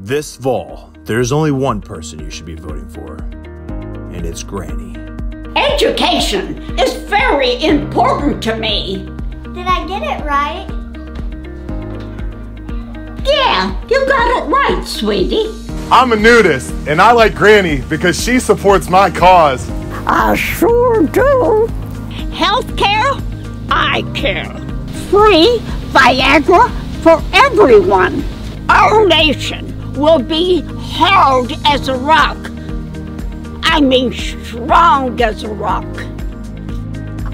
This fall, there's only one person you should be voting for, and it's Granny. Education is very important to me. Did I get it right? Yeah, you got it right, sweetie. I'm a nudist, and I like Granny because she supports my cause. I sure do. Healthcare, I care. Free Viagra for everyone. Our nation will be hard as a rock. I mean strong as a rock.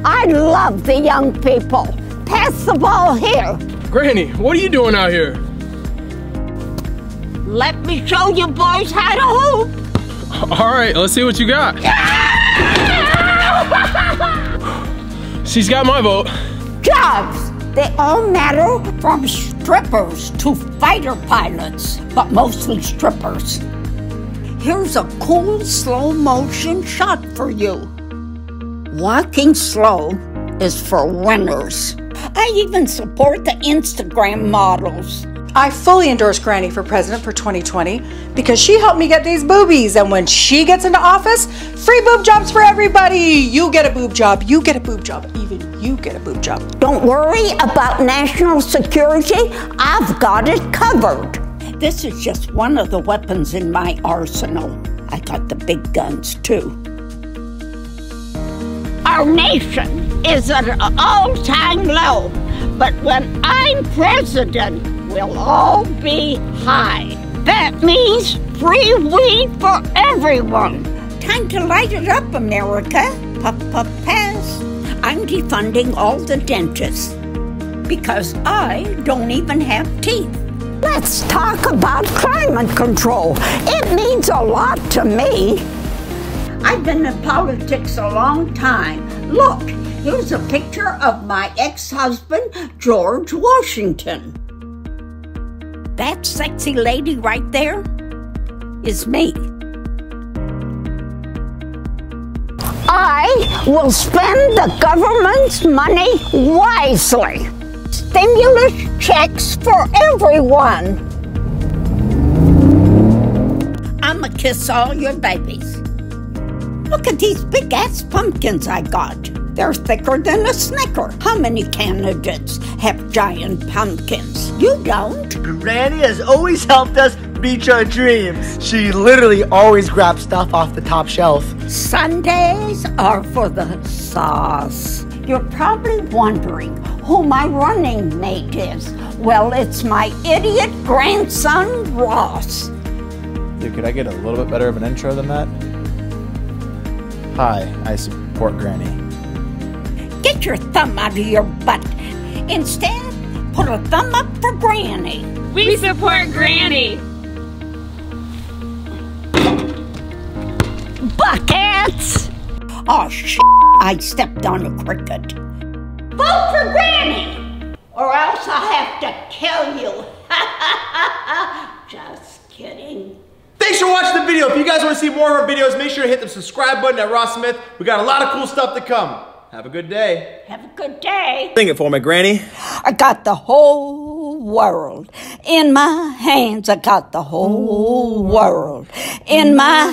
I love the young people. Pass the ball here. Granny, what are you doing out here? Let me show you boys how to hoop. All right, let's see what you got. She's got my vote. Jobs, they all matter, from strippers to fighter pilots, but mostly strippers. Here's a cool slow motion shot for you. Walking slow is for winners. I even support the Instagram models. I fully endorse Granny for president for 2020 because she helped me get these boobies, and when she gets into office, free boob jobs for everybody. You get a boob job, you get a boob job, even you get a boob job. Don't worry about national security. I've got it covered. This is just one of the weapons in my arsenal. I got the big guns too. Our nation is at an all-time low, but when I'm president, we'll all be high. That means free weed for everyone. Time to light it up, America. Pass. I'm defunding all the dentists because I don't even have teeth. Let's talk about climate control. It means a lot to me. I've been in politics a long time. Look, here's a picture of my ex-husband, George Washington. That sexy lady right there is me. I will spend the government's money wisely. Stimulus checks for everyone. I'ma kiss all your babies. Look at these big-ass pumpkins I got. They're thicker than a Snicker. How many candidates have giant pumpkins? You don't. Granny has always helped us reach our dreams. She literally always grabs stuff off the top shelf. Sundays are for the sauce. You're probably wondering who my running mate is. Well, it's my idiot grandson, Ross. Dude, could I get a little bit better of an intro than that? Hi, I support Granny. Get your thumb out of your butt. Instead, put a thumb up for Granny. We support Granny. Buckets! Oh, shit, I stepped on a cricket. Vote for Granny, or else I'll have to kill you. Just kidding. Thanks for watching the video. If you guys want to see more of our videos, make sure to hit the subscribe button at Ross Smith. We got a lot of cool stuff to come. Have a good day. Have a good day. Sing it for me, Granny. I got the whole world in my hands. I got the whole world in my